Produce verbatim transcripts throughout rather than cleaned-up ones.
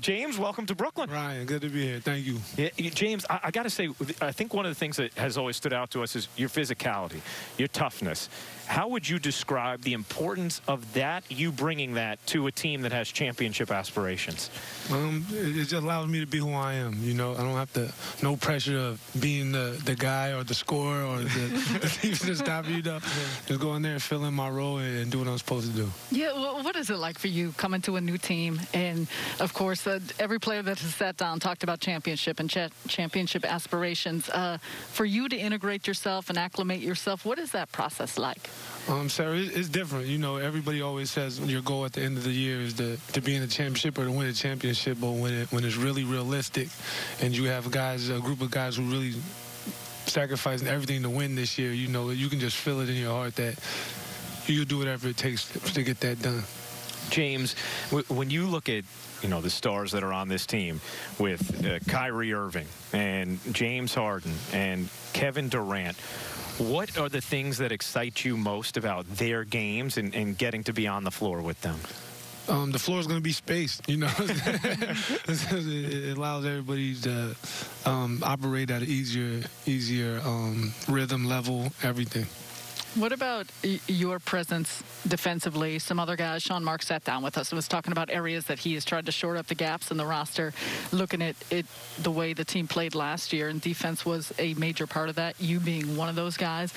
James, welcome to Brooklyn. Ryan, good to be here. Thank you. Yeah, James, I, I got to say, I think one of the things that has always stood out to us is your physicality, your toughness. How would you describe the importance of that, you bringing that to a team that has championship aspirations? Um, it, it just allows me to be who I am. You know, I don't have to, no pressure of being the, the guy or the scorer or the, the team to stop you. Know, just go in there and fill in my role and, and do what I'm supposed to do. Yeah, well, what is it like for you coming to a new team? And, of course, Uh, every player that has sat down talked about championship and cha championship aspirations. Uh, for you to integrate yourself and acclimate yourself, what is that process like? Um, Sarah, it's different. You know, everybody always says your goal at the end of the year is to, to be in a championship or to win a championship, but when, it, when it's really realistic and you have guys, a group of guys who really sacrificing everything to win this year, you know, you can just feel it in your heart that you'll do whatever it takes to, to get that done. James, w when you look at, you know, the stars that are on this team with uh, Kyrie Irving and James Harden and Kevin Durant, what are the things that excite you most about their games and, and getting to be on the floor with them? Um, the floor is going to be spaced, you know. It allows everybody to um, operate at an easier, easier um, rhythm level, everything. What about your presence defensively? Some other guys, Sean Marks sat down with us and was talking about areas that he has tried to short up the gaps in the roster, looking at it, the way the team played last year, and defense was a major part of that, you being one of those guys.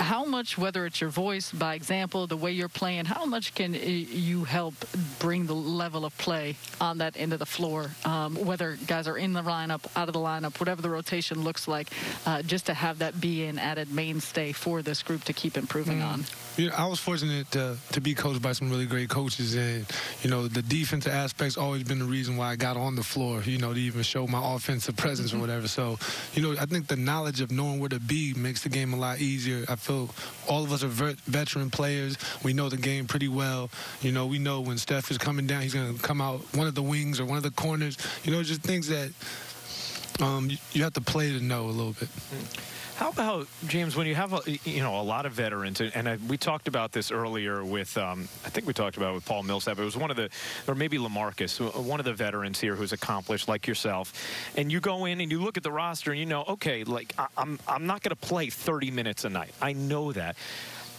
How much, whether it's your voice, by example, the way you're playing, how much can you help bring the level of play on that end of the floor, um, whether guys are in the lineup, out of the lineup, whatever the rotation looks like, uh, just to have that be an added mainstay for this group to keep improving mm. on? You know, I was fortunate to, to be coached by some really great coaches, and, you know, the defensive aspect's always been the reason why I got on the floor, you know, to even show my offensive presence mm-hmm. or whatever. So, you know, I think the knowledge of knowing where to be makes the game a lot easier. I feel all of us are vet veteran players. We know the game pretty well. You know, we know when Steph is coming down, he's going to come out one of the wings or one of the corners. You know, just things that um, you have to play to know a little bit. Mm-hmm. How about, James, when you have, a, you know, a lot of veterans, and, and I, we talked about this earlier with, um, I think we talked about it with Paul Millsap. It was one of the, or maybe LaMarcus, one of the veterans here who's accomplished like yourself. And you go in and you look at the roster and you know, okay, like I, I'm, I'm not going to play thirty minutes a night. I know that.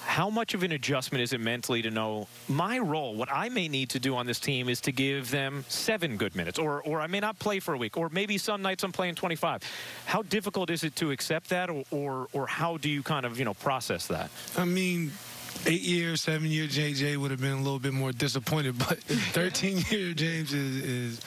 How much of an adjustment is it mentally to know my role, what I may need to do on this team is to give them seven good minutes, or, or I may not play for a week, or maybe some nights I'm playing twenty-five. How difficult is it to accept that, or, or, or how do you kind of, you know, process that? I mean, eight years, seven year J J would have been a little bit more disappointed, but thirteen year James is... is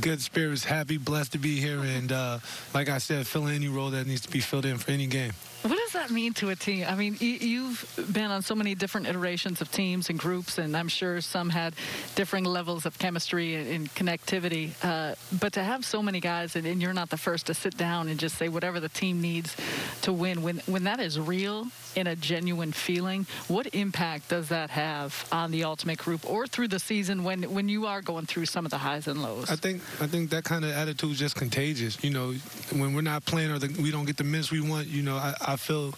good spirits, happy, blessed to be here, and uh, like I said, fill in any role that needs to be filled in for any game. What does that mean to a team? I mean, you've been on so many different iterations of teams and groups, and I'm sure some had differing levels of chemistry and connectivity, uh, but to have so many guys, and, and you're not the first to sit down and just say whatever the team needs to win, when, when that is real and a genuine feeling, what impact does that have on the ultimate group or through the season when, when you are going through some of the highs and lows? I think I think that kind of attitude is just contagious. You know, when we're not playing or the, we don't get the minutes we want, you know, I, I feel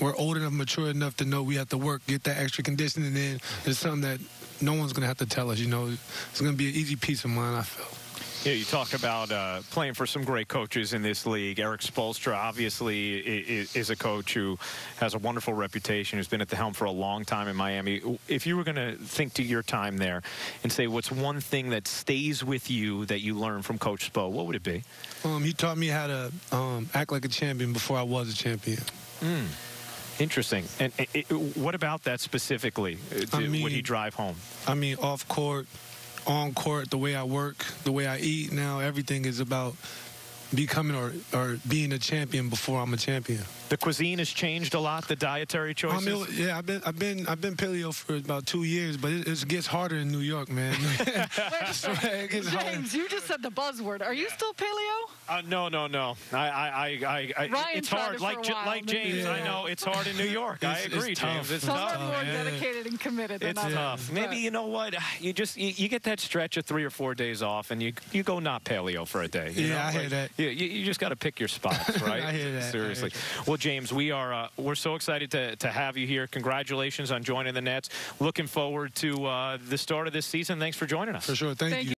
we're old enough, mature enough to know we have to work, get that extra conditioning in. It's something that no one's going to have to tell us, you know. It's going to be an easy peace of mind, I feel. Yeah, you talk about uh, playing for some great coaches in this league. Eric Spoelstra, obviously, is, is a coach who has a wonderful reputation, who's been at the helm for a long time in Miami. If you were going to think to your time there and say what's one thing that stays with you that you learned from Coach Spo, what would it be? Um, he taught me how to um, act like a champion before I was a champion. Mm. Interesting. And it, what about that specifically? I mean, would he drive home? I mean, off court, on court, the way I work, the way I eat now, everything is about becoming or, or being a champion before I'm a champion. The cuisine has changed a lot, the dietary choices? I mean, yeah, I've been, I've, been, I've been paleo for about two years, but it, it gets harder in New York, man. It gets James, harder. You just said the buzzword. Are you yeah. still paleo? Uh, no, no, no. I, I, I, I Ryan it's hard. It like, while, like James, yeah. I know it's hard in New York. I agree, it's James. It's Some tough. Some are more yeah. dedicated and committed than it's others. Tough. Maybe, you know what, you just, you, you get that stretch of three or four days off, and you, you go not paleo for a day. You yeah, know? I hear like, that. You, you just got to pick your spots, right? I hear that. Seriously. Well, James, we are uh, we're so excited to, to have you here. Congratulations on joining the Nets. Looking forward to uh, the start of this season. Thanks for joining us. For sure. Thank, Thank you. you.